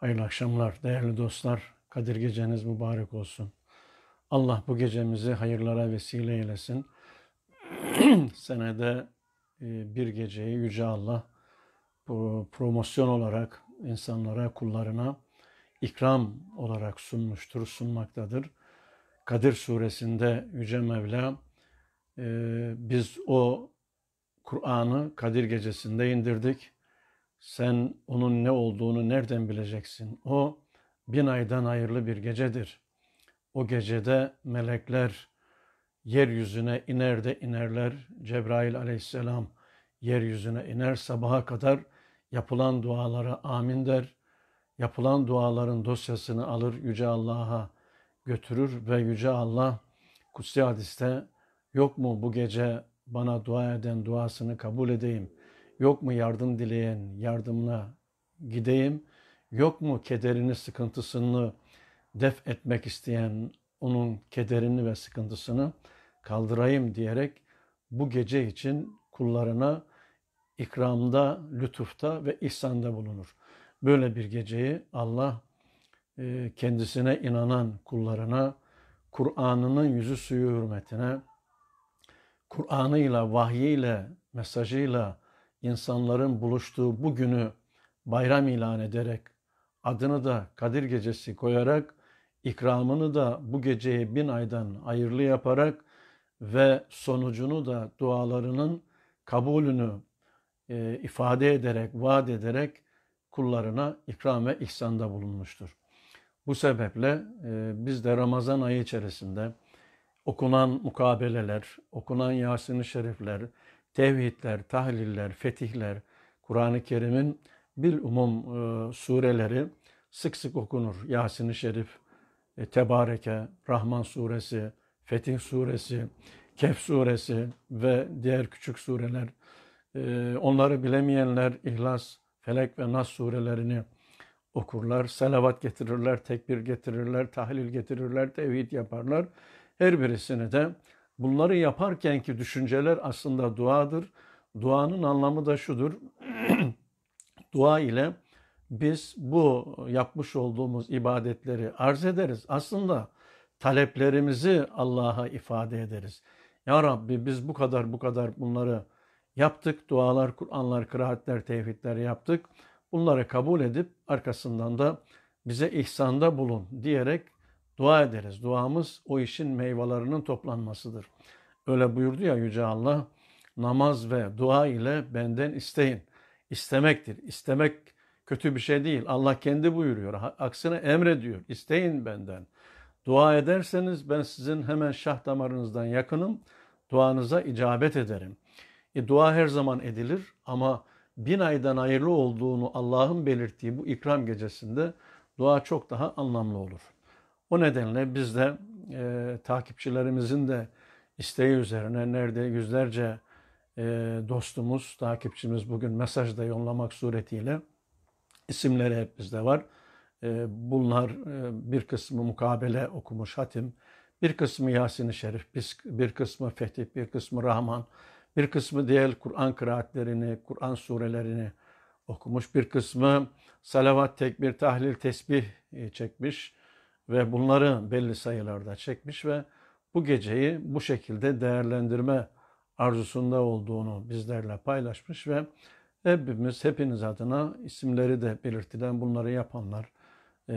Hayırlı akşamlar değerli dostlar. Kadir geceniz mübarek olsun. Allah bu gecemizi hayırlara vesile eylesin. Senede bir geceyi Yüce Allah bu promosyon olarak insanlara, kullarına ikram olarak sunmuştur, sunmaktadır. Kadir suresinde Yüce Mevla biz o Kur'an'ı Kadir gecesinde indirdik. Sen onun ne olduğunu nereden bileceksin? O 1000 aydan hayırlı bir gecedir. O gecede melekler yeryüzüne iner de inerler. Cebrail aleyhisselam yeryüzüne iner, sabaha kadar yapılan dualara amin der. Yapılan duaların dosyasını alır, Yüce Allah'a götürür ve Yüce Allah kutsi hadiste yok mu bu gece bana dua eden duasını kabul edeyim? Yok mu yardım dileyen yardımına gideyim? Yok mu kederini, sıkıntısını def etmek isteyen onun kederini ve sıkıntısını kaldırayım diyerek bu gece için kullarına ikramda, lütufta ve ihsanda bulunur. Böyle bir geceyi Allah kendisine inanan kullarına, Kur'an'ının yüzü suyu hürmetine, Kur'an'ıyla, vahyiyle, mesajıyla insanların buluştuğu bu günü bayram ilan ederek, adını da Kadir Gecesi koyarak, ikramını da bu geceye 1000 aydan hayırlı yaparak ve sonucunu da dualarının kabulünü ifade ederek, vaat ederek kullarına ikram ve ihsanda bulunmuştur. Bu sebeple biz de Ramazan ayı içerisinde okunan mukabeleler, okunan Yasin-i Şerifler, tevhidler, tahliller, fetihler, Kur'an-ı Kerim'in bilumum sureleri sık sık okunur. Yasin-i Şerif, Tebareke, Rahman suresi, Fetih suresi, Kehf suresi ve diğer küçük sureler. Onları bilemeyenler İhlas, Felek ve Nas surelerini okurlar. Selavat getirirler, tekbir getirirler, tahlil getirirler, tevhid yaparlar. Her birisini de bunları yaparkenki düşünceler aslında duadır. Duanın anlamı da şudur. Dua ile biz bu yapmış olduğumuz ibadetleri arz ederiz. Aslında taleplerimizi Allah'a ifade ederiz. Ya Rabbi biz bu kadar bunları yaptık. Dualar, Kur'anlar, kıraatler, tevhidler yaptık. Bunları kabul edip arkasından da bize ihsanda bulun diyerek dua ederiz. Duamız o işin meyvelerinin toplanmasıdır. Öyle buyurdu ya Yüce Allah, namaz ve dua ile benden isteyin. İstemektir. İstemek kötü bir şey değil. Allah kendi buyuruyor. Aksine emrediyor. İsteyin benden. Dua ederseniz ben sizin hemen şah damarınızdan yakınım. Duanıza icabet ederim. Dua her zaman edilir ama 1000 aydan hayırlı olduğunu Allah'ın belirttiği bu ikram gecesinde dua çok daha anlamlı olur. O nedenle biz de takipçilerimizin de isteği üzerine nerede yüzlerce dostumuz, takipçimiz bugün mesajda yollamak suretiyle isimleri hep bizde var. Bunlar bir kısmı mukabele okumuş hatim, bir kısmı Yasin-i Şerif, bir kısmı Fetih, bir kısmı Rahman, bir kısmı diğer Kur'an kıraatlerini, Kur'an surelerini okumuş, bir kısmı salavat, tekbir, tahlil, tesbih çekmiş ve bunları belli sayılarda çekmiş ve bu geceyi bu şekilde değerlendirme arzusunda olduğunu bizlerle paylaşmış ve hepimiz, hepiniz adına isimleri de belirtilen bunları yapanlar,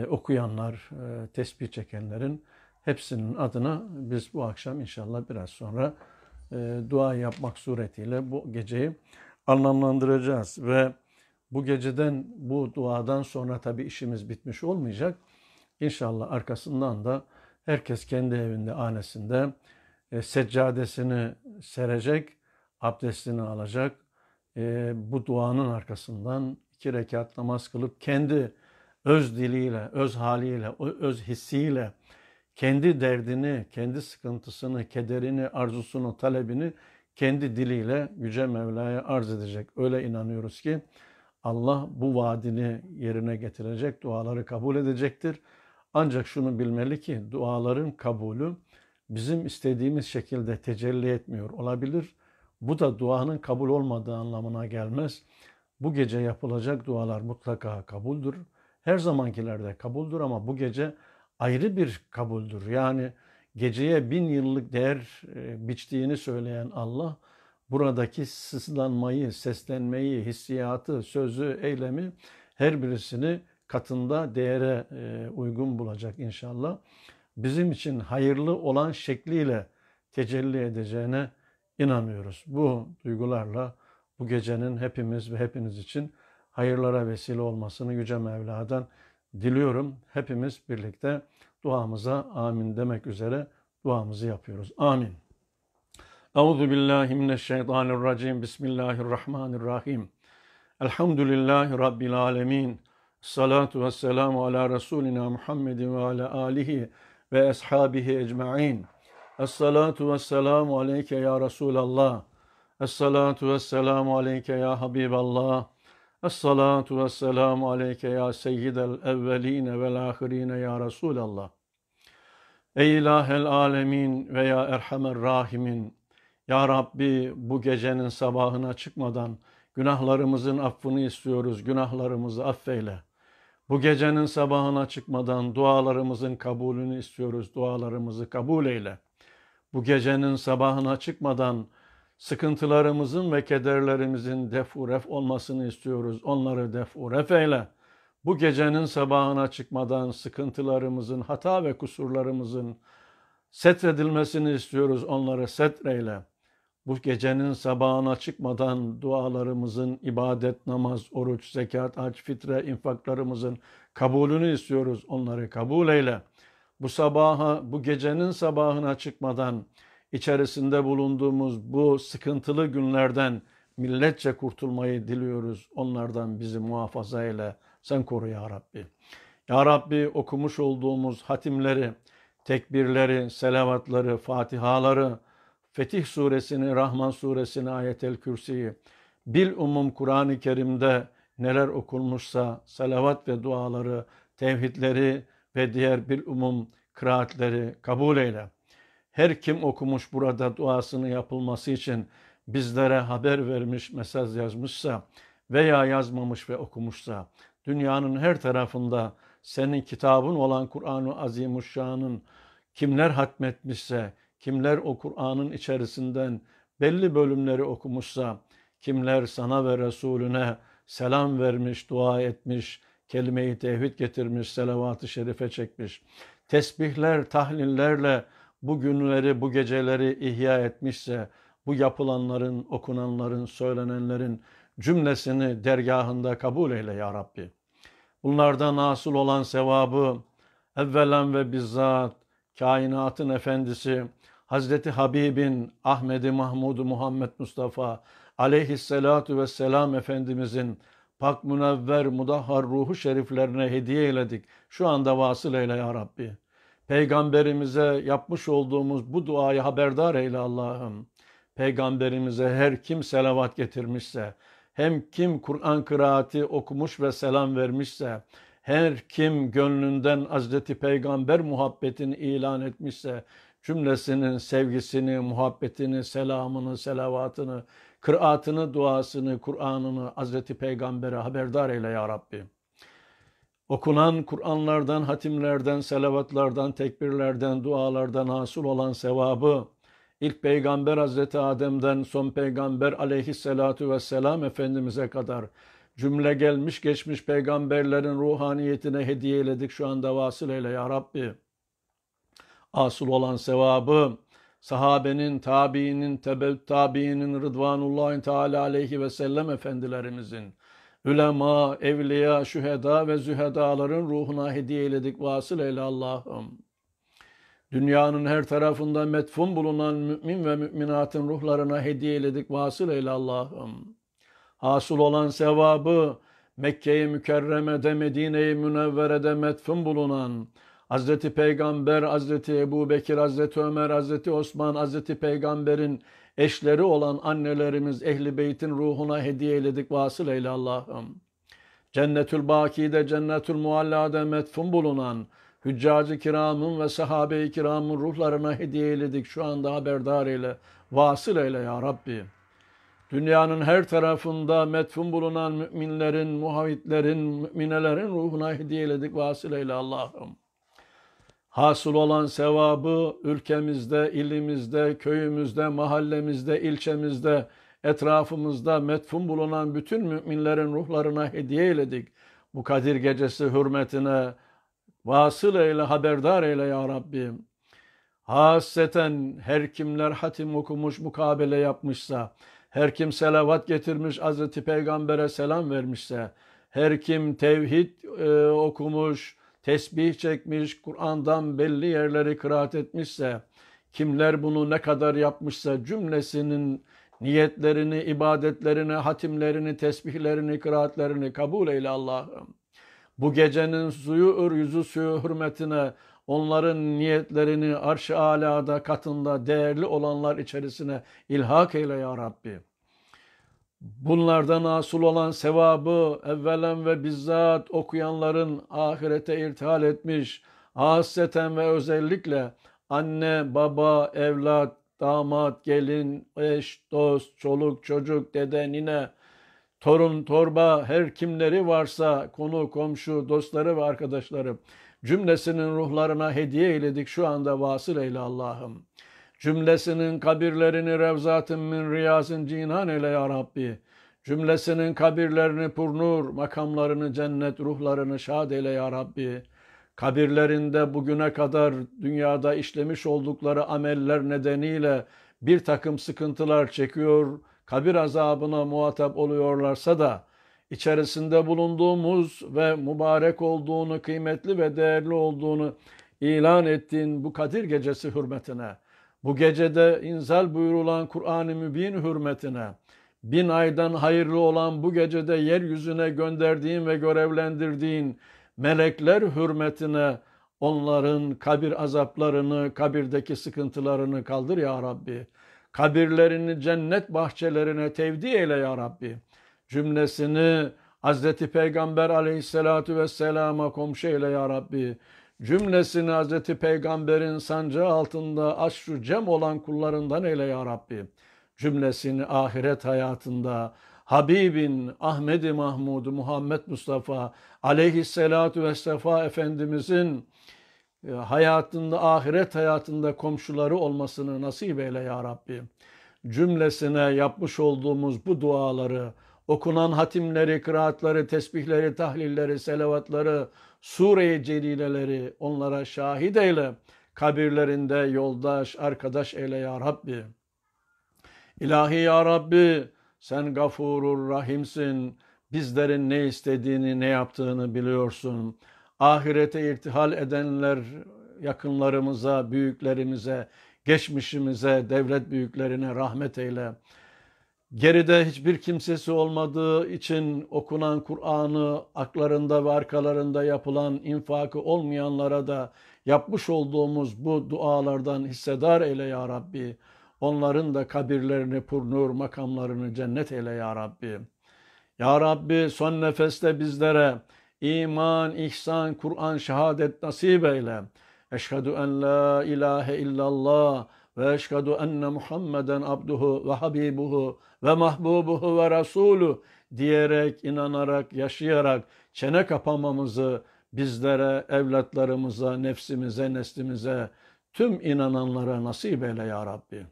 okuyanlar, tesbih çekenlerin hepsinin adına biz bu akşam inşallah biraz sonra dua yapmak suretiyle bu geceyi anlamlandıracağız. Ve bu geceden, bu duadan sonra tabii işimiz bitmiş olmayacak. İnşallah arkasından da herkes kendi evinde, hanesinde seccadesini serecek, abdestini alacak. Bu duanın arkasından 2 rekat namaz kılıp kendi öz diliyle, öz haliyle, öz hissiyle kendi derdini, kendi sıkıntısını, kederini, arzusunu, talebini kendi diliyle Yüce Mevla'ya arz edecek. Öyle inanıyoruz ki Allah bu vaadini yerine getirecek, duaları kabul edecektir. Ancak şunu bilmeli ki duaların kabulü bizim istediğimiz şekilde tecelli etmiyor olabilir. Bu da duanın kabul olmadığı anlamına gelmez. Bu gece yapılacak dualar mutlaka kabuldür. her zamankilerde kabuldur ama bu gece ayrı bir kabuldür. Yani geceye 1000 yıllık değer biçtiğini söyleyen Allah, buradaki sızlanmayı, seslenmeyi, hissiyatı, sözü, eylemi her birisini katında değere uygun bulacak inşallah. Bizim için hayırlı olan şekliyle tecelli edeceğine inanıyoruz. Bu duygularla bu gecenin hepimiz ve hepiniz için hayırlara vesile olmasını Yüce Mevla'dan diliyorum. Hepimiz birlikte duamıza amin demek üzere duamızı yapıyoruz. Amin. Euzubillahimineşşeytanirracim. Bismillahirrahmanirrahim. Elhamdülillahi Rabbil alemin. Salatu vesselamu ala Resulina Muhammedin ve ala alihi ve ashabihi ecma'in. Esselatu vesselamu aleyke ya Resulallah. Esselatu vesselamu aleyke ya Habiballah. Esselatu vesselamu aleyke ya seyyidel evveline vel ahirine ya Resulallah. Ey ilahel alemin ve ya erhamer rahimin. Ya Rabbi, bu gecenin sabahına çıkmadan günahlarımızın affını istiyoruz. Günahlarımızı affeyle. Bu gecenin sabahına çıkmadan dualarımızın kabulünü istiyoruz. Dualarımızı kabul eyle. Bu gecenin sabahına çıkmadan sıkıntılarımızın ve kederlerimizin def-u-ref olmasını istiyoruz. Onları def-u-ref eyle. Bu gecenin sabahına çıkmadan sıkıntılarımızın, hata ve kusurlarımızın setredilmesini istiyoruz. Onları setreyle. Bu gecenin sabahına çıkmadan dualarımızın, ibadet, namaz, oruç, zekat, hac, fitre, infaklarımızın kabulünü istiyoruz. Onları kabul eyle. Bu gecenin sabahına çıkmadan içerisinde bulunduğumuz bu sıkıntılı günlerden milletçe kurtulmayı diliyoruz. Onlardan bizi muhafaza eyle. Sen koru ya Rabbi. Ya Rabbi, okumuş olduğumuz hatimleri, tekbirleri, selavatları, fatihaları, Fetih suresini, Rahman suresini, Ayet-el Kürsi'yi, bilumum Kur'an-ı Kerim'de neler okunmuşsa salavat ve duaları, tevhidleri ve diğer bilumum kıraatleri kabul eyle. Her kim okumuş burada duasını yapılması için bizlere haber vermiş, mesaj yazmışsa veya yazmamış ve okumuşsa, dünyanın her tarafında senin kitabın olan Kur'an-ı Azimuşşan'ın kimler hatmetmişse, kimler o Kur'an'ın içerisinden belli bölümleri okumuşsa, kimler sana ve Resulüne selam vermiş, dua etmiş, kelime-i tevhid getirmiş, selavat-ı şerife çekmiş, tesbihler, tahlillerle bu günleri, bu geceleri ihya etmişse, bu yapılanların, okunanların, söylenenlerin cümlesini dergahında kabul eyle ya Rabbi. Bunlardan nasıl olan sevabı evvelen ve bizzat kainatın efendisi Hazreti Habibin, Ahmedi Mahmud-u Muhammed Mustafa aleyhissalatu vesselam Efendimizin pak münevver mudahhar ruhu şeriflerine hediye eyledik. Şu anda vasıl eyle ya Rabbi. Peygamberimize yapmış olduğumuz bu duayı haberdar eyle Allah'ım. Peygamberimize her kim selavat getirmişse, hem kim Kur'an kıraati okumuş ve selam vermişse, her kim gönlünden Hazreti Peygamber muhabbetini ilan etmişse, cümlesinin sevgisini, muhabbetini, selamını, selavatını, kıraatını, duasını, Kur'an'ını Hazreti Peygamber'e haberdar eyle ya Rabbi. Okunan Kur'anlardan, hatimlerden, selavatlardan, tekbirlerden, dualardan hasıl olan sevabı ilk Peygamber Hazreti Adem'den son Peygamber aleyhissalatu vesselam Efendimiz'e kadar cümle gelmiş geçmiş peygamberlerin ruhaniyetine hediye eyledik. Şu anda vasıl eyle ya Rabbi. Asıl olan sevabı sahabenin, tabiinin, tebevv tabiinin, Rıdvanullahi Teala aleyhi ve sellem efendilerimizin, ülema, evliya, şüheda ve zühedaların ruhuna hediye eyledik. Vasıl eyle Allah'ım. Dünyanın her tarafında metfun bulunan mümin ve müminatın ruhlarına hediye eyledik. Vasıl eyle Allah'ım. Hasıl olan sevabı Mekke-i Mükerreme'de, Medine-i Münevvere'de metfun bulunan Hz. Peygamber, Hz. Ebu Bekir, Hz. Ömer, Hz. Osman, Hz. Peygamber'in eşleri olan annelerimiz Ehl-i Beyt'in ruhuna hediye eyledik. Vasıl eyle Allah'ım. Cennetül Baki'de, Cennetül Mualla'da metfun bulunan Hüccacı Kiram'ın ve Sahabe-i Kiram'ın ruhlarına hediye eyledik. Şu anda haberdar eyle. Vasıl eyle ya Rabbi. dünyanın her tarafında metfun bulunan müminlerin, muhavitlerin, müminelerin ruhuna hediyeledik vasıleyle Allah'ım. Hasıl olan sevabı ülkemizde, ilimizde, köyümüzde, mahallemizde, ilçemizde, etrafımızda metfun bulunan bütün müminlerin ruhlarına hediye eyledik. Bu Kadir Gecesi hürmetine vasıl eyle, haberdar eyle ya Rabbim. Hasreten her kimler hatim okumuş, mukabele yapmışsa, her kim selavat getirmiş, Hz. Peygamber'e selam vermişse, her kim tevhid okumuş, tesbih çekmiş, Kur'an'dan belli yerleri kıraat etmişse, kimler bunu ne kadar yapmışsa cümlesinin niyetlerini, ibadetlerini, hatimlerini, tesbihlerini, kıraatlerini kabul eyle Allah'ım. Bu gecenin yüzü suyu hürmetine onların niyetlerini arş-ı alâda katında değerli olanlar içerisine ilhak eyle ya Rabbi. Bunlardan asıl olan sevabı evvelen ve bizzat okuyanların ahirete irtihal etmiş, hasreten ve özellikle anne, baba, evlat, damat, gelin, eş, dost, çoluk, çocuk, dede, nine, torun, torba, her kimleri varsa konu, komşu, dostları ve arkadaşları cümlesinin ruhlarına hediye eyledik şu anda vasıl eyle Allah'ım. Cümlesinin kabirlerini revzatın min riyazın cinan eyle ya Rabbi. Cümlesinin kabirlerini purnur, makamlarını cennet, ruhlarını şad eyle ya Rabbi. Kabirlerinde bugüne kadar dünyada işlemiş oldukları ameller nedeniyle bir takım sıkıntılar çekiyor, kabir azabına muhatap oluyorlarsa da içerisinde bulunduğumuz ve mübarek olduğunu, kıymetli ve değerli olduğunu ilan ettiğin bu Kadir Gecesi hürmetine, bu gecede inzal buyurulan Kur'an-ı Mübin hürmetine, bin aydan hayırlı olan bu gecede yeryüzüne gönderdiğin ve görevlendirdiğin melekler hürmetine onların kabir azaplarını, kabirdeki sıkıntılarını kaldır ya Rabbi. Kabirlerini cennet bahçelerine tevdi eyle ya Rabbi. Cümlesini Hz. Peygamber aleyhissalatu vesselama komşu eyle ya Rabbi. Cümlesini Hz. Peygamber'in sancağı altında aşru cem olan kullarından eyle ya Rabbi. Cümlesini ahiret hayatında Habibin, Ahmed-i Mahmud-u Muhammed Mustafa aleyhissalatu vesselam Efendimizin hayatında, ahiret hayatında komşuları olmasını nasip eyle ya Rabbi. Cümlesine yapmış olduğumuz bu duaları, okunan hatimleri, kıraatları, tesbihleri, tahlilleri, selavatları, sure-i celileleri onlara şahit eyle. Kabirlerinde yoldaş, arkadaş eyle ya Rabbi. İlahi ya Rabbi, sen Gafurur Rahim'sin. Bizlerin ne istediğini, ne yaptığını biliyorsun. Ahirete irtihal edenler yakınlarımıza, büyüklerimize, geçmişimize, devlet büyüklerine rahmet eyle. Geride hiçbir kimsesi olmadığı için okunan Kur'an'ı aklarında ve arkalarında yapılan infakı olmayanlara da yapmış olduğumuz bu dualardan hissedar eyle ya Rabbi. Onların da kabirlerini purnur, makamlarını cennet eyle ya Rabbi. Ya Rabbi, son nefeste bizlere iman, ihsan, Kur'an, şehadet nasip eyle. Eşhedü en la ilahe illallah ve eşhedü enne Muhammeden abduhu ve habibuhu ve mahbubuhu ve rasulü diyerek, inanarak, yaşayarak çene kapamamızı bizlere, evlatlarımıza, nefsimize, neslimize, tüm inananlara nasip eyle ya Rabbi.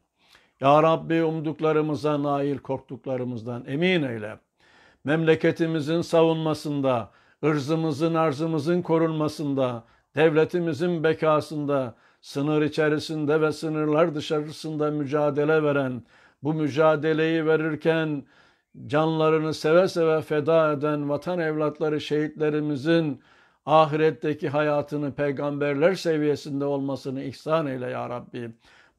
Ya Rabbi, umduklarımıza nail, korktuklarımızdan emin eyle. Memleketimizin savunmasında, ırzımızın, arzımızın korunmasında, devletimizin bekasında, sınır içerisinde ve sınırlar dışarısında mücadele veren, bu mücadeleyi verirken canlarını seve seve feda eden vatan evlatları şehitlerimizin ahiretteki hayatını peygamberler seviyesinde olmasını ihsan eyle ya Rabbi.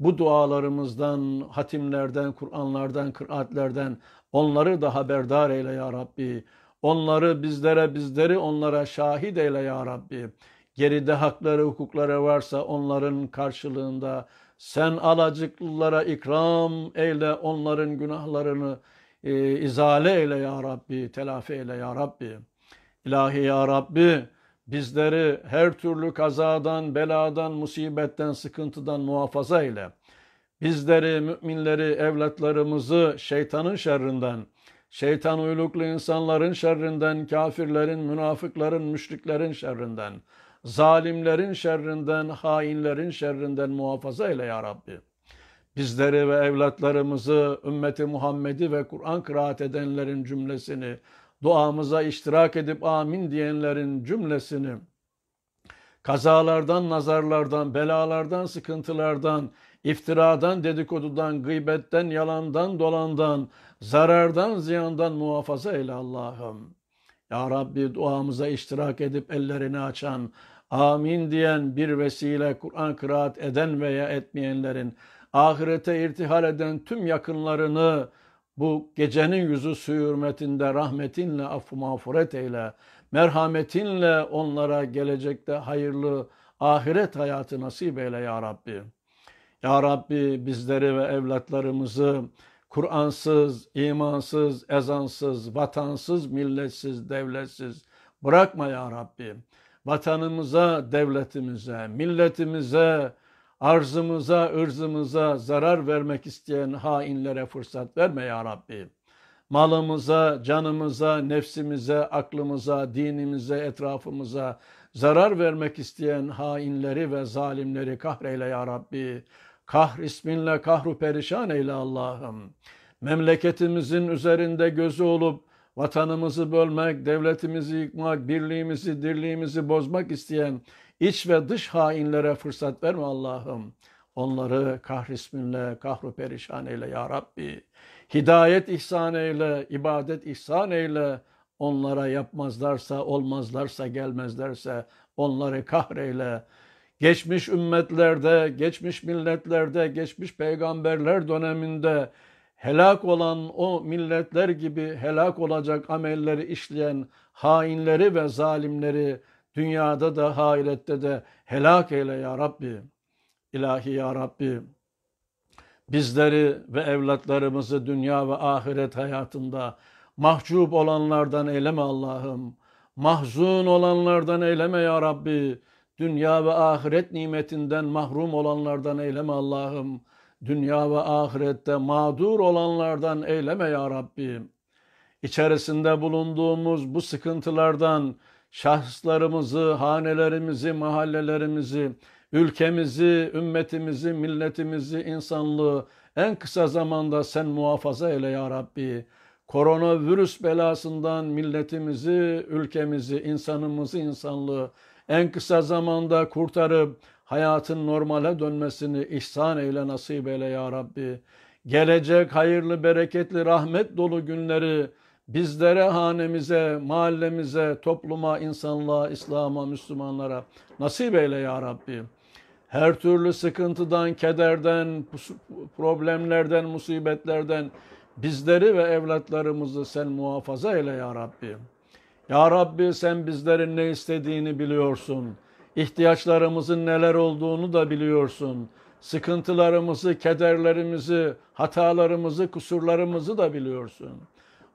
Bu dualarımızdan, hatimlerden, Kur'anlardan, kıraatlerden onları da haberdar eyle ya Rabbi. Onları bizlere, bizleri onlara şahit eyle ya Rabbi. Geride hakları, hukukları varsa onların karşılığında sen alacıklılara ikram eyle, onların günahlarını izale eyle ya Rabbi, telafi eyle ya Rabbi. İlahi ya Rabbi, bizleri her türlü kazadan, beladan, musibetten, sıkıntıdan muhafaza eyle. bizleri, müminleri, evlatlarımızı şeytanın şerrinden, şeytan uyluklu insanların şerrinden, kafirlerin, münafıkların, müşriklerin şerrinden, zalimlerin şerrinden, hainlerin şerrinden muhafaza eyle ya Rabbi. Bizleri ve evlatlarımızı, ümmeti Muhammed'i ve Kur'an kıraat edenlerin cümlesini, duamıza iştirak edip amin diyenlerin cümlesini, kazalardan, nazarlardan, belalardan, sıkıntılardan, iftiradan, dedikodudan, gıybetten, yalandan, dolandan, zarardan, ziyandan muhafaza eyle Allah'ım. Ya Rabbi, duamıza iştirak edip ellerini açan, amin diyen, bir vesile Kur'an kıraat eden veya etmeyenlerin, ahirete irtihal eden tüm yakınlarını bu gecenin yüzü suyu hürmetinde rahmetinle affı mağfiret eyle, merhametinle onlara gelecekte hayırlı ahiret hayatı nasip eyle ya Rabbi. Ya Rabbi, bizleri ve evlatlarımızı Kur'ansız, imansız, ezansız, vatansız, milletsiz, devletsiz bırakma ya Rabbi. Vatanımıza, devletimize, milletimize, arzımıza, ırzımıza zarar vermek isteyen hainlere fırsat verme ya Rabbi. Malımıza, canımıza, nefsimize, aklımıza, dinimize, etrafımıza zarar vermek isteyen hainleri ve zalimleri kahreyle ya Rabbi. Kahr isminle kahru perişan eyle Allah'ım. Memleketimizin üzerinde gözü olup vatanımızı bölmek, devletimizi yıkmak, birliğimizi, dirliğimizi bozmak isteyen iç ve dış hainlere fırsat verme Allah'ım. Onları kahrisminle kahru perişan eyle ya Rabbi. Hidayet ihsan eyle, ibadet ihsan eyle. Onlara yapmazlarsa, olmazlarsa, gelmezlerse onları kahreyle. Geçmiş ümmetlerde, geçmiş milletlerde, geçmiş peygamberler döneminde helak olan o milletler gibi helak olacak amelleri işleyen hainleri ve zalimleri dünyada da ahirette de helak eyle ya Rabbi. İlahi ya Rabbi, bizleri ve evlatlarımızı dünya ve ahiret hayatında mahcup olanlardan eyleme Allah'ım. Mahzun olanlardan eyleme ya Rabbi. Dünya ve ahiret nimetinden mahrum olanlardan eyleme Allah'ım. Dünya ve ahirette mağdur olanlardan eyleme ya Rabbi. İçerisinde bulunduğumuz bu sıkıntılardan şahıslarımızı, hanelerimizi, mahallelerimizi, ülkemizi, ümmetimizi, milletimizi, insanlığı en kısa zamanda sen muhafaza eyle ya Rabbi. Koronavirüs belasından milletimizi, ülkemizi, insanımızı, insanlığı en kısa zamanda kurtarıp hayatın normale dönmesini ihsan eyle, nasip eyle ya Rabbi. Gelecek hayırlı, bereketli, rahmet dolu günleri bizlere, hanemize, mahallemize, topluma, insanlığa, İslam'a, Müslümanlara nasip eyle ya Rabbi. Her türlü sıkıntıdan, kederden, problemlerden, musibetlerden bizleri ve evlatlarımızı sen muhafaza eyle ya Rabbi. Ya Rabbi, sen bizlerin ne istediğini biliyorsun. İhtiyaçlarımızın neler olduğunu da biliyorsun. Sıkıntılarımızı, kederlerimizi, hatalarımızı, kusurlarımızı da biliyorsun.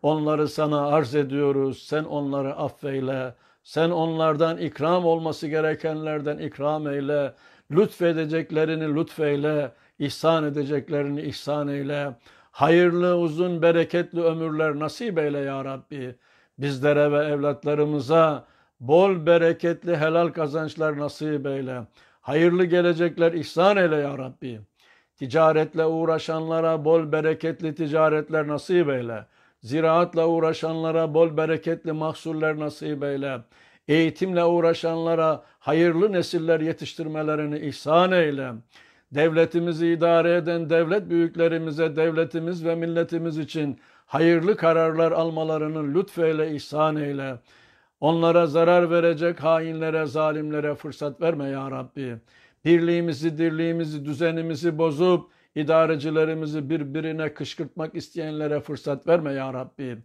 Onları sana arz ediyoruz. Sen onları affeyle. Sen onlardan ikram olması gerekenlerden ikram eyle. Lütfedeceklerini lütfeyle. İhsan edeceklerini ihsan eyle. Hayırlı, uzun, bereketli ömürler nasip eyle ya Rabbi. Bizlere ve evlatlarımıza bol bereketli helal kazançlar nasip eyle. Hayırlı gelecekler ihsan eyle ya Rabbi. Ticaretle uğraşanlara bol bereketli ticaretler nasip eyle. Ziraatla uğraşanlara bol bereketli mahsuller nasip eyle. Eğitimle uğraşanlara hayırlı nesiller yetiştirmelerini ihsan eyle. Devletimizi idare eden devlet büyüklerimize devletimiz ve milletimiz için hayırlı kararlar almalarını lütfeyle, ihsan eyle. Onlara zarar verecek hainlere, zalimlere fırsat verme ya Rabbi. Birliğimizi, dirliğimizi, düzenimizi bozup idarecilerimizi birbirine kışkırtmak isteyenlere fırsat verme ya Rabbi.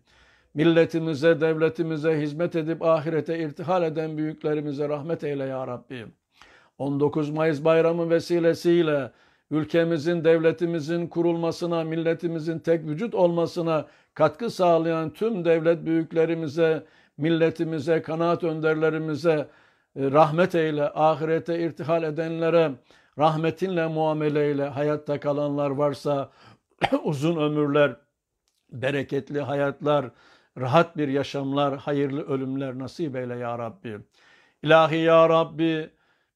Milletimize, devletimize hizmet edip ahirete irtihal eden büyüklerimize rahmet eyle ya Rabbi. 19 Mayıs bayramı vesilesiyle ülkemizin, devletimizin kurulmasına, milletimizin tek vücut olmasına katkı sağlayan tüm devlet büyüklerimize, milletimize, kanaat önderlerimize rahmet eyle. Ahirete irtihal edenlere rahmetinle muameleyle hayatta kalanlar varsa uzun ömürler, bereketli hayatlar, rahat bir yaşamlar, hayırlı ölümler nasip eyle ya Rabbi. İlahi ya Rabbi,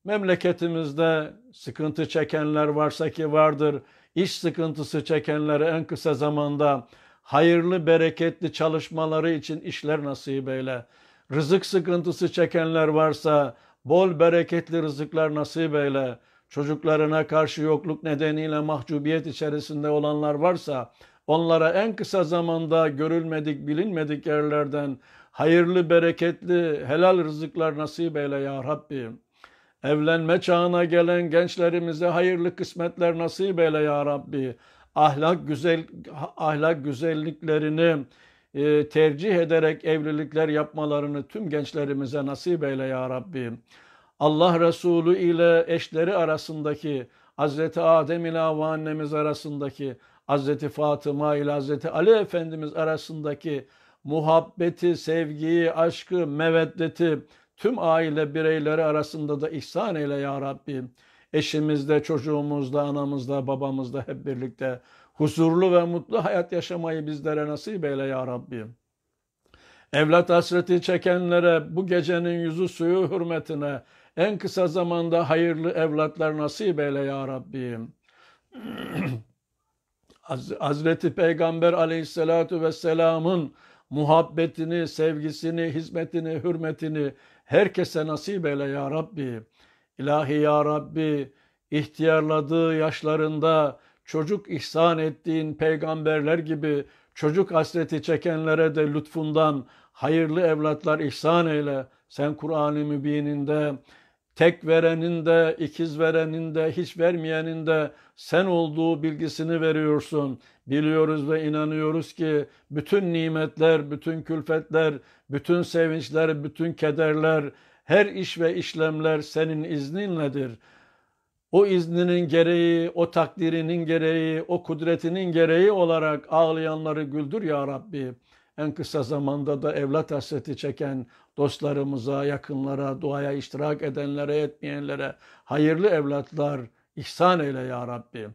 memleketimizde sıkıntı çekenler varsa ki vardır, iş sıkıntısı çekenlere en kısa zamanda hayırlı, bereketli çalışmaları için işler nasip eyle. Rızık sıkıntısı çekenler varsa bol bereketli rızıklar nasip eyle. Çocuklarına karşı yokluk nedeniyle mahcubiyet içerisinde olanlar varsa onlara en kısa zamanda görülmedik, bilinmedik yerlerden hayırlı, bereketli, helal rızıklar nasip eyle ya Rabbi. Evlenme çağına gelen gençlerimize hayırlı kısmetler nasip eyle ya Rabbi. Ahlak güzelliklerini tercih ederek evlilikler yapmalarını tüm gençlerimize nasip eyle ya Rabbi. Allah Resulü ile eşleri arasındaki, Hz. Adem ile Havva annemiz arasındaki, Hz. Fatıma ile Hz. Ali Efendimiz arasındaki muhabbeti, sevgiyi, aşkı, meveddeti tüm aile bireyleri arasında da ihsan eyle ya Rabbi. Eşimizde, çocuğumuzda, anamızda, babamızda hep birlikte huzurlu ve mutlu hayat yaşamayı bizlere nasip eyle ya Rabbi. Evlat hasreti çekenlere bu gecenin yüzü suyu hürmetine en kısa zamanda hayırlı evlatlar nasip eyle ya Rabbi. Hz. Peygamber aleyhissalatu vesselamın muhabbetini, sevgisini, hizmetini, hürmetini herkese nasip eyle ya Rabbi. İlahi ya Rabbi, ihtiyarladığı yaşlarında çocuk ihsan ettiğin peygamberler gibi çocuk hasreti çekenlere de lütfundan hayırlı evlatlar ihsan eyle. Sen Kur'an-ı Mübin'inde tek verenin de, ikiz verenin de, hiç vermeyenin de sen olduğu bilgisini veriyorsun. Biliyoruz ve inanıyoruz ki bütün nimetler, bütün külfetler, bütün sevinçler, bütün kederler, her iş ve işlemler senin izninledir. O izninin gereği, o takdirinin gereği, o kudretinin gereği olarak ağlayanları güldür ya Rabbi. En kısa zamanda da evlat hasreti çeken dostlarımıza, yakınlara, duaya iştirak edenlere, etmeyenlere hayırlı evlatlar ihsan eyle ya Rabbi.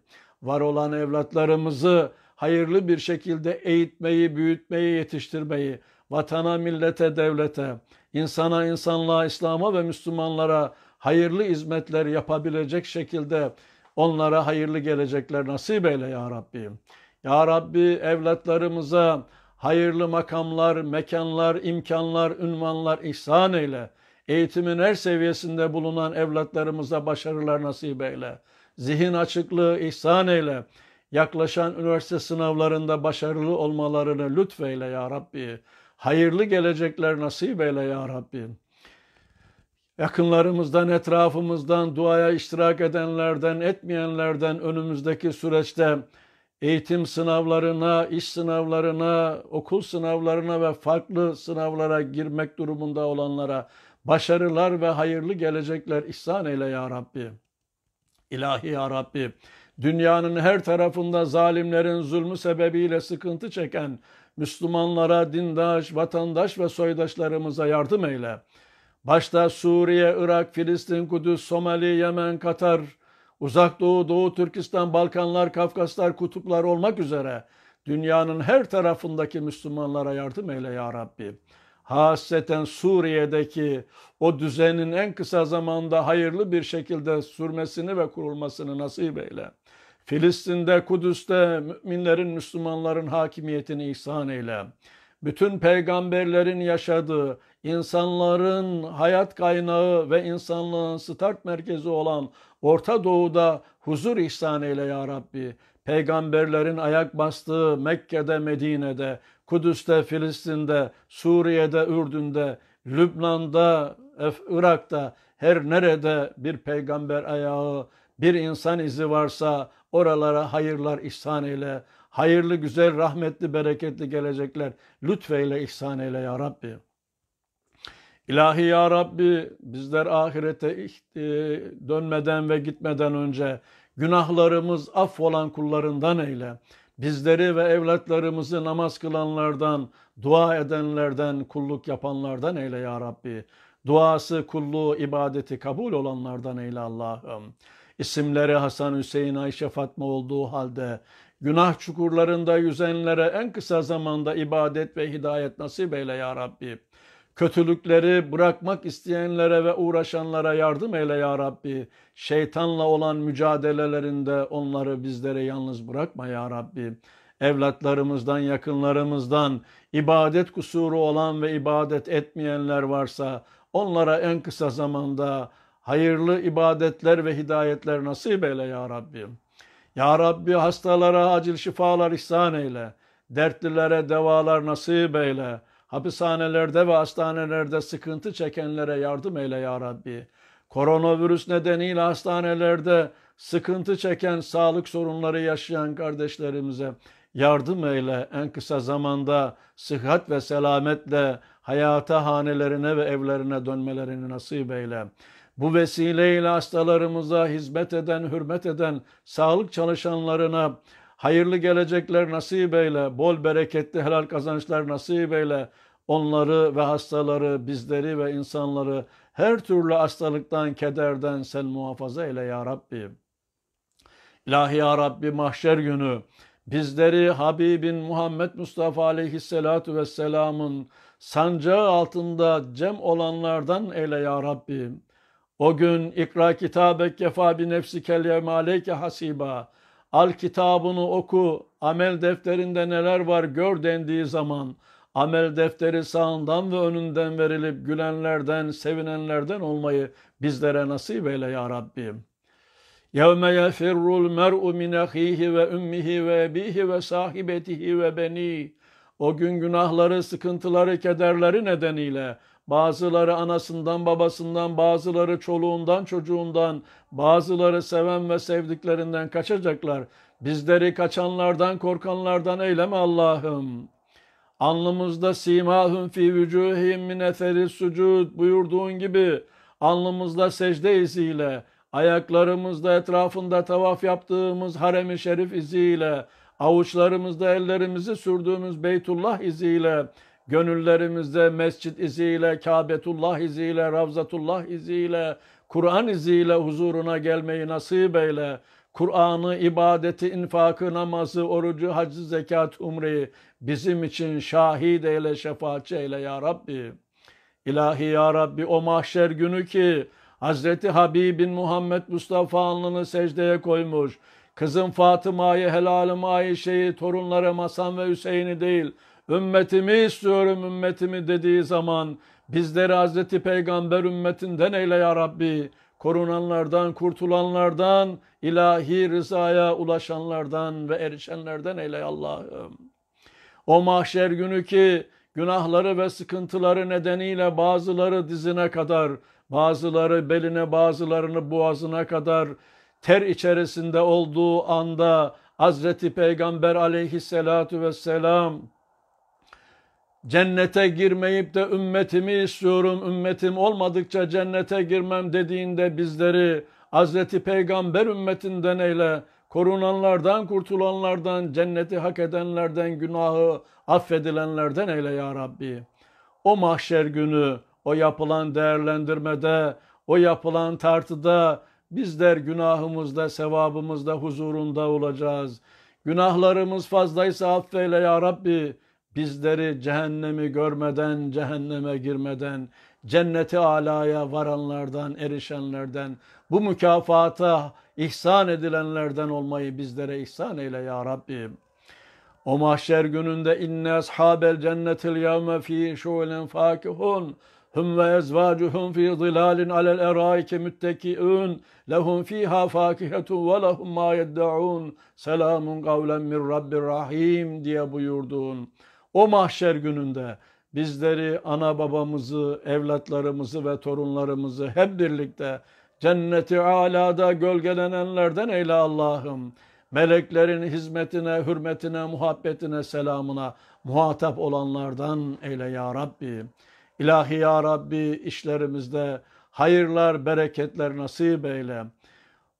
Var olan evlatlarımızı hayırlı bir şekilde eğitmeyi, büyütmeyi, yetiştirmeyi, vatana, millete, devlete, insana, insanlığa, İslam'a ve Müslümanlara hayırlı hizmetler yapabilecek şekilde onlara hayırlı gelecekler nasip eyle ya Rabbi. Ya Rabbi, evlatlarımıza hayırlı makamlar, mekanlar, imkanlar, ünvanlar ihsan eyle. Eğitimin her seviyesinde bulunan evlatlarımıza başarılar nasip eyle. Zihin açıklığı ihsan eyle. Yaklaşan üniversite sınavlarında başarılı olmalarını lütfeyle ya Rabbi. Hayırlı gelecekler nasip eyle ya Rabbi. Yakınlarımızdan, etrafımızdan, duaya iştirak edenlerden, etmeyenlerden önümüzdeki süreçte eğitim sınavlarına, iş sınavlarına, okul sınavlarına ve farklı sınavlara girmek durumunda olanlara başarılar ve hayırlı gelecekler ihsan eyle ya Rabbi. İlahi ya Rabbi, dünyanın her tarafında zalimlerin zulmü sebebiyle sıkıntı çeken Müslümanlara, dindaş, vatandaş ve soydaşlarımıza yardım eyle. Başta Suriye, Irak, Filistin, Kudüs, Somali, Yemen, Katar, Uzak Doğu, Doğu Türkistan, Balkanlar, Kafkaslar, Kutuplar olmak üzere dünyanın her tarafındaki Müslümanlara yardım eyle ya Rabbi. Hasreten Suriye'deki o düzenin en kısa zamanda hayırlı bir şekilde sürmesini ve kurulmasını nasip eyle. Filistin'de, Kudüs'te müminlerin, Müslümanların hakimiyetini ihsan eyle. Bütün peygamberlerin yaşadığı, insanların hayat kaynağı ve insanlığın start merkezi olan Orta Doğu'da huzur ihsan eyle ya Rabbi. Peygamberlerin ayak bastığı Mekke'de, Medine'de, Kudüs'te, Filistin'de, Suriye'de, Ürdün'de, Lübnan'da, Irak'ta her nerede bir peygamber ayağı, bir insan izi varsa oralara hayırlar ihsan eyle. Hayırlı, güzel, rahmetli, bereketli gelecekler lütfeyle ihsan eyle ya Rabbi. İlahi ya Rabbi, bizler ahirete dönmeden ve gitmeden önce günahlarımız affolan kullarından eyle. Bizleri ve evlatlarımızı namaz kılanlardan, dua edenlerden, kulluk yapanlardan eyle ya Rabbi. Duası, kulluğu, ibadeti kabul olanlardan eyle Allah'ım. İsimleri Hasan, Hüseyin, Ayşe, Fatma olduğu halde günah çukurlarında yüzenlere en kısa zamanda ibadet ve hidayet nasip eyle ya Rabbi. Kötülükleri bırakmak isteyenlere ve uğraşanlara yardım eyle ya Rabbi. Şeytanla olan mücadelelerinde onları bizlere yalnız bırakma ya Rabbi. Evlatlarımızdan, yakınlarımızdan ibadet kusuru olan ve ibadet etmeyenler varsa onlara en kısa zamanda hayırlı ibadetler ve hidayetler nasip eyle ya Rabbi. Ya Rabbi hastalara acil şifalar ihsan eyle, dertlilere devalar nasip eyle, hapishanelerde ve hastanelerde sıkıntı çekenlere yardım eyle ya Rabbi. Koronavirüs nedeniyle hastanelerde sıkıntı çeken, sağlık sorunları yaşayan kardeşlerimize yardım eyle. En kısa zamanda sıhhat ve selametle hayata, hanelerine ve evlerine dönmelerini nasip eyle. Bu vesileyle hastalarımıza hizmet eden, hürmet eden sağlık çalışanlarına hayırlı gelecekler nasip eyle, bol bereketli helal kazançlar nasip eyle. Onları ve hastaları, bizleri ve insanları her türlü hastalıktan, kederden sen muhafaza eyle ya Rabbi. İlahi ya Rabbi mahşer günü bizleri Habibin Muhammed Mustafa aleyhissalatu vesselamın sancağı altında cem olanlardan eyle ya Rabbi. O gün ikra kitabe kefa bi nefsikel yevme aleyke hasiba. Al kitabını oku, amel defterinde neler var gör dendiği zaman amel defteri sağından ve önünden verilip gülenlerden, sevinenlerden olmayı bizlere nasip eyle ya Rabbim. يَوْمَ يَفِرُّ الْمَرْءُ مِنْ أَخِيهِ وَاُمِّهِ وَاَب۪يهِ وَسَاحِبَتِهِ وَبَن۪يهِ. O gün günahları, sıkıntıları, kederleri nedeniyle bazıları anasından, babasından, bazıları çoluğundan, çocuğundan, bazıları seven ve sevdiklerinden kaçacaklar. Bizleri kaçanlardan, korkanlardan eyleme Allah'ım. Alnımızda simâhum fî vücûhihim min eseri sucud buyurduğun gibi alnımızda secde iziyle, ayaklarımızda etrafında tavaf yaptığımız harem-i şerif iziyle, avuçlarımızda ellerimizi sürdüğümüz Beytullah iziyle, gönüllerimizde mescit iziyle, Kâbetullah iziyle, Ravzatullah iziyle, Kur'an iziyle huzuruna gelmeyi nasip eyle. Kur'an'ı, ibadeti, infakı, namazı, orucu, haccı, zekat, umreyi bizim için şahit eyle, şefaatçi eyle ya Rabbi. İlahi ya Rabbi o mahşer günü ki Hazreti Habibin Muhammed Mustafa alnını secdeye koymuş, kızım Fatıma'yı, helalim Ayşe'yi, torunlarım Hasan ve Hüseyin'i değil, ümmetimi istiyorum, ümmetimi dediği zaman bizleri Hazreti Peygamber ümmetinden eyle ya Rabbi. Korunanlardan, kurtulanlardan, ilahi rızaya ulaşanlardan ve erişenlerden eyle Allah'ım. O mahşer günü ki günahları ve sıkıntıları nedeniyle bazıları dizine kadar, bazıları beline, bazılarını boğazına kadar ter içerisinde olduğu anda Hazreti Peygamber aleyhissalatu vesselam cennete girmeyip de ümmetimi istiyorum, ümmetim olmadıkça cennete girmem dediğinde bizleri Hz. Peygamber ümmetinden eyle, korunanlardan, kurtulanlardan, cenneti hak edenlerden, günahı affedilenlerden eyle ya Rabbi. O mahşer günü, o yapılan değerlendirmede, o yapılan tartıda bizler günahımızda, sevabımızda huzurunda olacağız. Günahlarımız fazlaysa affeyle ya Rabbi. Bizleri cehennemi görmeden, cehenneme girmeden, cenneti alaya varanlardan, erişenlerden, bu mükafata ihsan edilenlerden olmayı bizlere ihsan eyle ya Rabbi. O mahşer gününde inne ashabel cennetil yevme fî şûlen fâkihûn hum ve ezvâcuhum fî zilâlin alel erâike müttekiûn lehum fîhâ fâkihetun ve lehum mâ yeddeûn selâmun kavlen min rabbir rahîm diye buyurduğun o mahşer gününde bizleri, ana babamızı, evlatlarımızı ve torunlarımızı hep birlikte cenneti alada gölgelenenlerden eyle Allah'ım. Meleklerin hizmetine, hürmetine, muhabbetine, selamına muhatap olanlardan eyle ya Rabbi. İlahi ya Rabbi işlerimizde hayırlar, bereketler nasip eyle.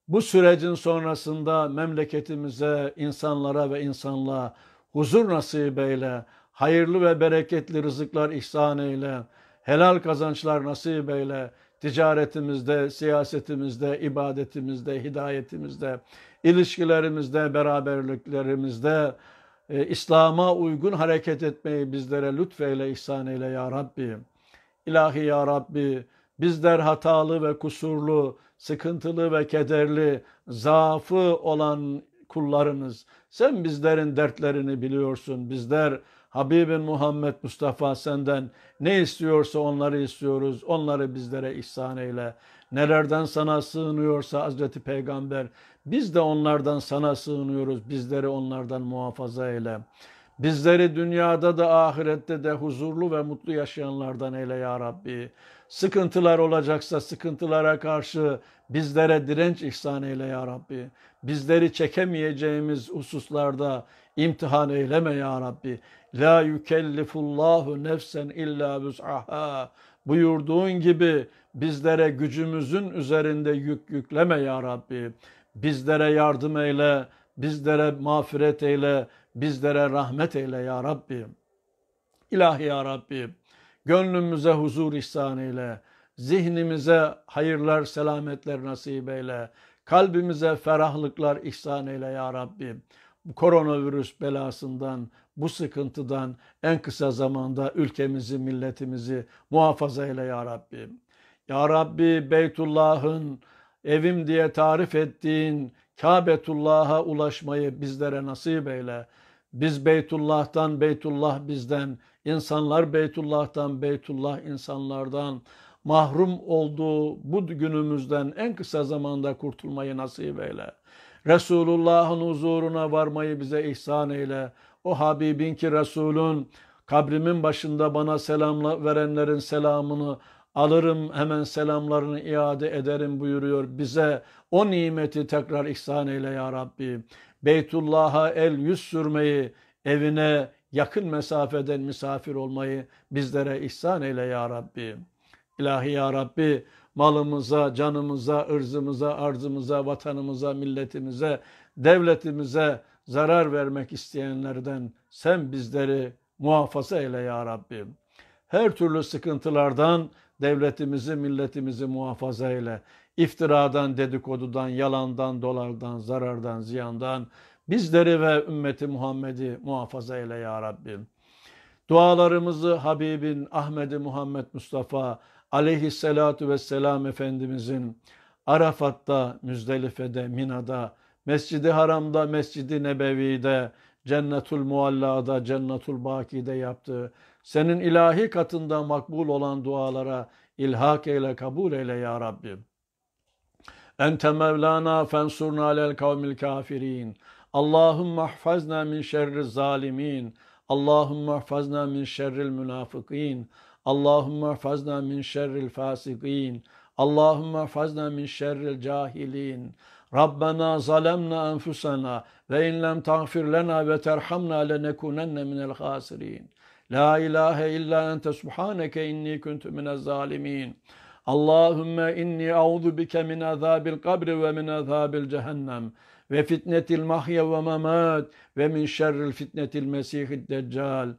Bu sürecin sonrasında memleketimize, insanlara ve insanlığa huzur nasip eyle. Hayırlı ve bereketli rızıklar ihsan eyle, helal kazançlar nasip eyle, ticaretimizde, siyasetimizde, ibadetimizde, hidayetimizde, ilişkilerimizde, beraberliklerimizde İslam'a uygun hareket etmeyi bizlere lütfeyle, ihsan eyle ya Rabbi. İlahi ya Rabbi, bizler hatalı ve kusurlu, sıkıntılı ve kederli, zaafı olan kullarınız. Sen bizlerin dertlerini biliyorsun. Bizler Habibin Muhammed Mustafa senden ne istiyorsa onları istiyoruz. Onları bizlere ihsan eyle. Nelerden sana sığınıyorsa Hz. Peygamber, biz de onlardan sana sığınıyoruz. Bizleri onlardan muhafaza eyle. Bizleri dünyada da ahirette de huzurlu ve mutlu yaşayanlardan eyle ya Rabbi. Sıkıntılar olacaksa sıkıntılara karşı bizlere direnç ihsan eyle ya Rabbi. Bizleri çekemeyeceğimiz hususlarda imtihan eyleme ya Rabbi. La yükellifullahu nefsen illa vüs'aha. Buyurduğun gibi bizlere gücümüzün üzerinde yük yükleme ya Rabbi. Bizlere yardım eyle, bizlere mağfiret eyle, bizlere rahmet eyle ya Rabbi. İlahi ya Rabbi, gönlümüze huzur ihsan eyle, zihnimize hayırlar, selametler nasip eyle, kalbimize ferahlıklar ihsan eyle ya Rabbi. Koronavirüs belasından, bu sıkıntıdan en kısa zamanda ülkemizi, milletimizi muhafaza eyle ya Rabbi. Ya Rabbi, Beytullah'ın evim diye tarif ettiğin Kâbetullah'a ulaşmayı bizlere nasip eyle. Biz Beytullah'tan, Beytullah bizden, insanlar Beytullah'tan, Beytullah insanlardan mahrum olduğu bu günümüzden en kısa zamanda kurtulmayı nasip eyle. Resulullah'ın huzuruna varmayı bize ihsan eyle. O Habibin ki Resulün, kabrimin başında bana selam verenlerin selamını alırım, hemen selamlarını iade ederim buyuruyor. Bize o nimeti tekrar ihsan eyle ya Rabbi. Beytullah'a el yüz sürmeyi, evine yakın mesafeden misafir olmayı bizlere ihsan eyle ya Rabbi. İlahi ya Rabbi, malımıza, canımıza, ırzımıza, arzımıza, vatanımıza, milletimize, devletimize zarar vermek isteyenlerden sen bizleri muhafaza eyle ya Rabbi. Her türlü sıkıntılardan devletimizi, milletimizi muhafaza eyle. İftiradan, dedikodudan, yalandan, dolardan, zarardan, ziyandan bizleri ve ümmeti Muhammed'i muhafaza eyle ya Rabbim. Dualarımızı Habibin Ahmed-i Muhammed Mustafa aleyhissalatu vesselam Efendimizin Arafat'ta, Müzdelife'de, Mina'da, Mescid-i Haram'da, Mescid-i Nebevi'de, Cennetul Mualla'da, Cennetul Baki'de yaptığı, senin ilahi katında makbul olan dualara ilhak eyle, kabul eyle ya Rabbim. Ente Mevlana fensurna alel kavmil kafirin. Allahümme ahfazna min şerri zalimin. Allahümme ahfazna min şerril münafıkîn. Allahümme ahfazna min şerril fâsikîn. Allahümme ahfazna min şerril cahilin. Rabbena zalemna enfusena ve in lem tağfir lena ve terhamna lenekunenne minel hasirin. La ilahe illa ente subhaneke inni kuntu minez zalimin. Allahümme inni auzu bike min azabil kabri ve min azabil cehennem ve fitnetil mahye ve memat ve min şerril fitnetil mesihid deccal.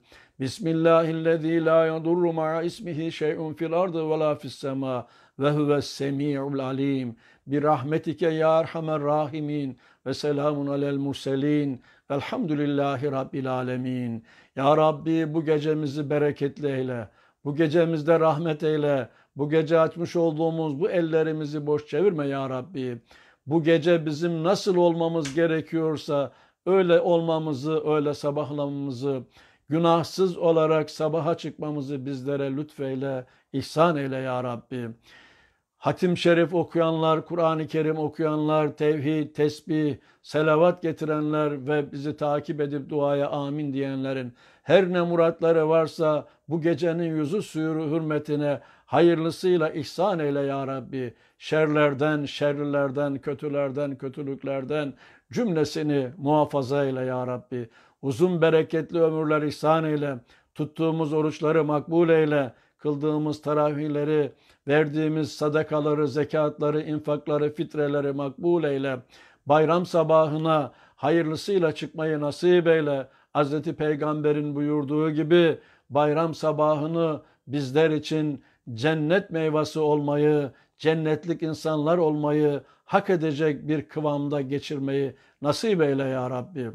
Bismillahillezî la yadurru ma'a ismihi şey'un fil ardı ve la fis semâ ve huves semî'ul alîm. Bi rahmetike ya erhamer rahimin ve selamun alel murselin. Elhamdülillahi Rabbil alemin. Ya Rabbi, bu gecemizi bereketli eyle. Bu gecemizde rahmet eyle. Bu gece açmış olduğumuz bu ellerimizi boş çevirme ya Rabbi. Bu gece bizim nasıl olmamız gerekiyorsa öyle olmamızı, öyle sabahlamamızı, günahsız olarak sabaha çıkmamızı bizlere lütfeyle, ihsan eyle ya Rabbi. Hatim şerif okuyanlar, Kur'an-ı Kerim okuyanlar, tevhid, tesbih, selavat getirenler ve bizi takip edip duaya amin diyenlerin her ne muratları varsa bu gecenin yüzü suyu hürmetine hayırlısıyla ihsan eyle ya Rabbi. Şerlerden, şerlilerden, kötülerden, kötülüklerden cümlesini muhafaza eyle ya Rabbi. Uzun bereketli ömürler ihsan eyle, tuttuğumuz oruçları makbul eyle, kıldığımız teravihleri, verdiğimiz sadakaları, zekatları, infakları, fitreleri makbul eyle. Bayram sabahına hayırlısıyla çıkmayı nasip eyle. Hz. Peygamber'in buyurduğu gibi bayram sabahını bizler için cennet meyvesi olmayı, cennetlik insanlar olmayı hak edecek bir kıvamda geçirmeyi nasip eyle ya Rabbi.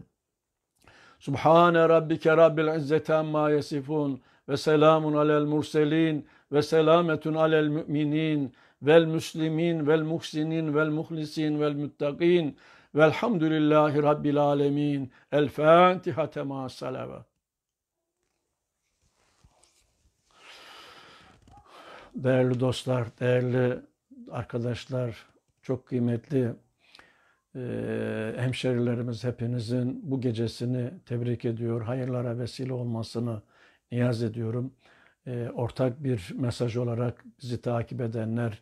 Subhane rabbike rabbil izzeti amma yasifun ve selamun alel murselin ve selametun alel müminin vel müslimin vel muhsinin vel muhlisin vel muttaqin velhamdülillahi rabbil alemin. El Fâtiha tema salavat. Değerli dostlar, değerli arkadaşlar, çok kıymetli hemşerilerimiz, hepinizin bu gecesini tebrik ediyor. Hayırlara vesile olmasını niyaz ediyorum. Ortak bir mesaj olarak bizi takip edenler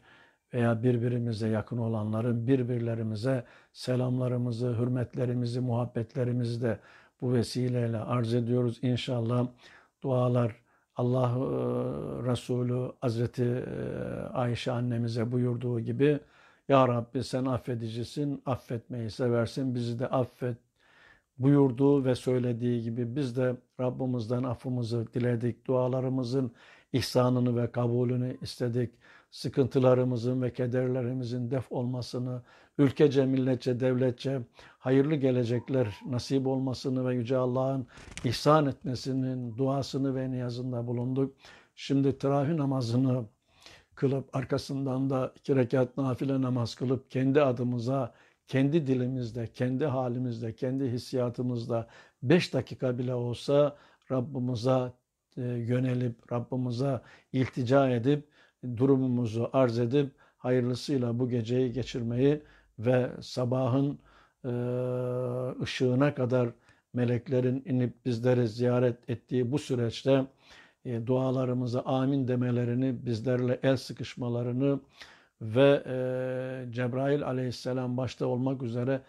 veya birbirimize yakın olanların birbirlerimize selamlarımızı, hürmetlerimizi, muhabbetlerimizi de bu vesileyle arz ediyoruz. İnşallah dualar Allah Resulü Hazreti Ayşe annemize buyurduğu gibi, ya Rabbi sen affedicisin, affetmeyi seversin, bizi de affet buyurduğu ve söylediği gibi biz de Rabbimizden affımızı diledik, dualarımızın ihsanını ve kabulünü istedik, sıkıntılarımızın ve kederlerimizin def olmasını, ülkece, milletçe, devletçe hayırlı gelecekler nasip olmasını ve Yüce Allah'ın ihsan etmesinin duasını ve niyazında bulunduk. Şimdi teravih namazını kılıp arkasından da 2 rekat nafile namaz kılıp kendi adımıza, kendi dilimizde, kendi halimizde, kendi hissiyatımızda 5 dakika bile olsa Rabbimize yönelip, Rabbimize iltica edip, durumumuzu arz edip hayırlısıyla bu geceyi geçirmeyi ve sabahın ışığına kadar meleklerin inip bizleri ziyaret ettiği bu süreçte dualarımıza amin demelerini, bizlerle el sıkışmalarını ve Cebrail aleyhisselam başta olmak üzere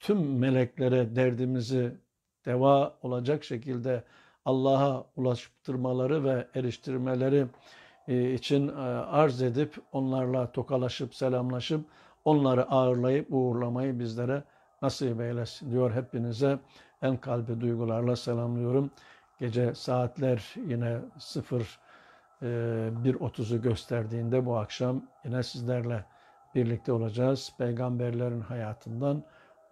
tüm meleklere derdimizi deva olacak şekilde Allah'a ulaştırmaları ve eriştirmeleri için arz edip onlarla tokalaşıp selamlaşıp onları ağırlayıp uğurlamayı bizlere nasip eylesin diyor. Hepinize en kalbi duygularla selamlıyorum. Gece saatler yine 01.30'u gösterdiğinde bu akşam yine sizlerle birlikte olacağız. Peygamberlerin hayatından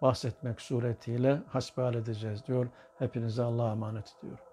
bahsetmek suretiyle hasbihal edeceğiz diyor. Hepinize Allah'a emanet ediyorum.